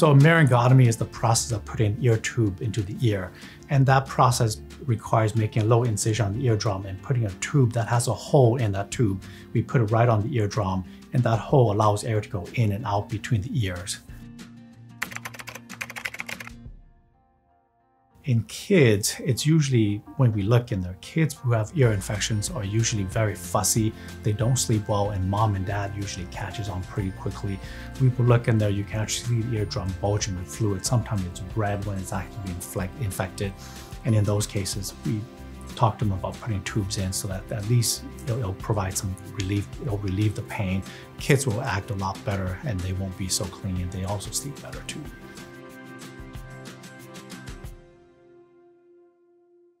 So myringotomy is the process of putting an ear tube into the ear. And that process requires making a low incision on the eardrum and putting a tube that has a hole in that tube. We put it right on the eardrum, and that hole allows air to go in and out between the ears. In kids, it's usually when we look in there, kids who have ear infections are usually very fussy. They don't sleep well, and mom and dad usually catches on pretty quickly. We will look in there, you can actually see the eardrum bulging with fluid. Sometimes it's red when it's actually infected. And in those cases, we talk to them about putting tubes in so that at least it'll provide some relief, it'll relieve the pain. Kids will act a lot better and they won't be so clingy, and they also sleep better too.